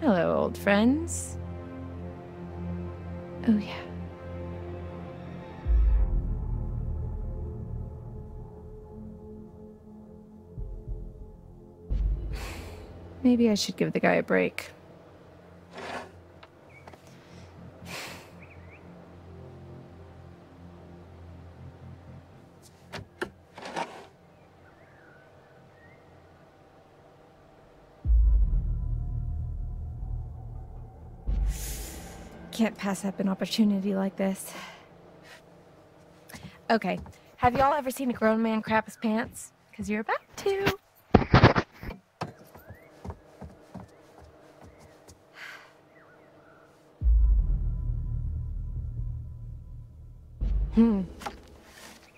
Hello, old friends. Oh, yeah. Maybe I should give the guy a break. Can't pass up an opportunity like this. Okay, have y'all ever seen a grown man crap his pants? Because you're about to.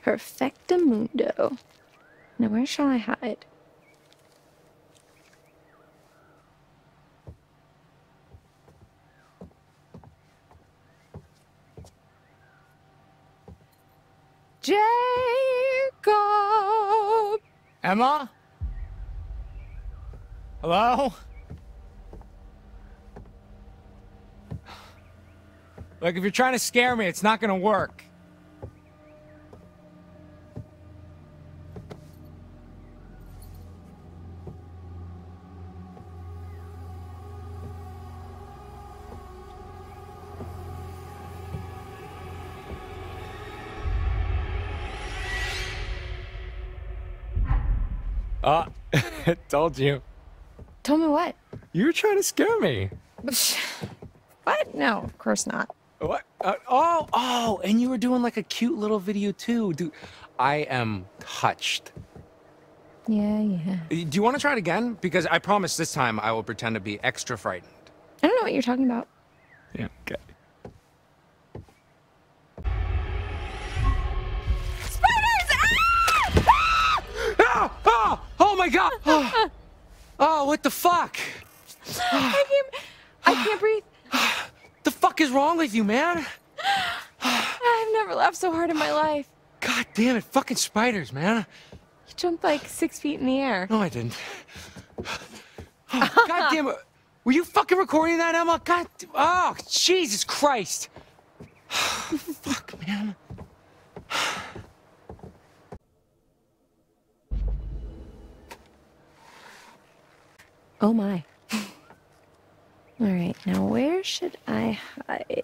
Perfectamundo. Now where shall I hide? Jacob! Emma? Hello? Look, if you're trying to scare me, it's not gonna work. Told you. Told me what? You were trying to scare me. What? No, of course not. What? Oh, and you were doing like a cute little video too. Dude, I am touched. Yeah. Do you want to try it again? Because I promise this time I will pretend to be extra frightened. I don't know what you're talking about. Yeah, okay. Oh my God! Oh, what the fuck? I can't breathe. The fuck is wrong with you, man? I've never laughed so hard in my life. God damn it, fucking spiders, man. You jumped like 6 feet in the air. No, I didn't. Oh, God damn it. Were you fucking recording that, Emma? God, oh, Jesus Christ. Fuck, man. Oh my. All right, now where should I hide?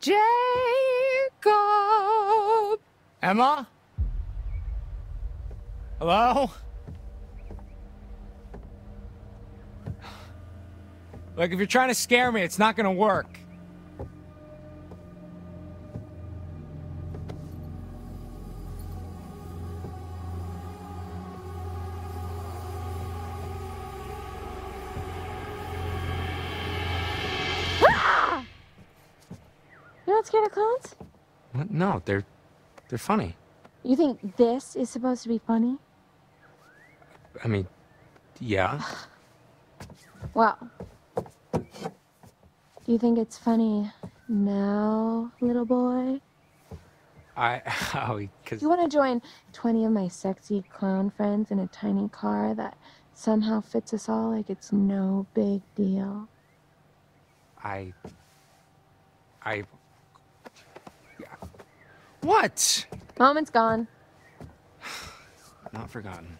Jacob! Emma? Hello? Look, if you're trying to scare me, it's not gonna work. Scared of clowns? What? No, they're funny. You think this is supposed to be funny? I mean, yeah. Well, do you think it's funny now, little boy? Because you want to join 20 of my sexy clown friends in a tiny car that somehow fits us all like it's no big deal? What? Moment's gone. Not forgotten.